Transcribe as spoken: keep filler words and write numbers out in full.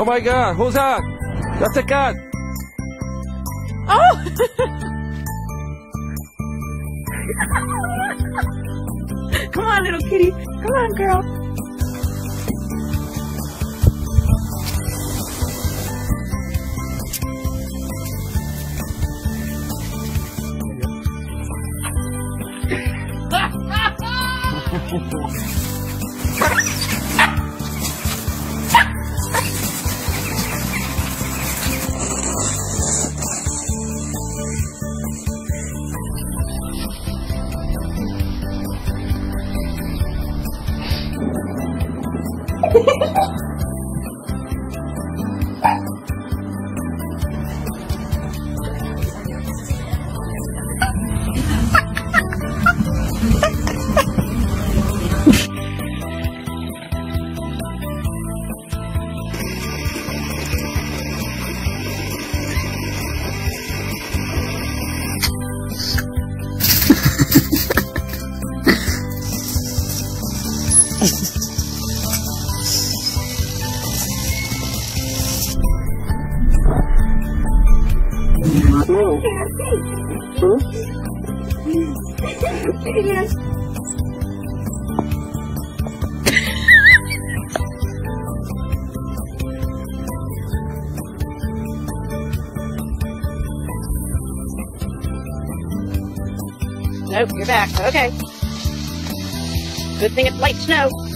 Oh my God, who's that? That's a cat. Oh! Come on, little kitty. Come on, girl. Nope, you're back. Okay. Good thing it's light snow.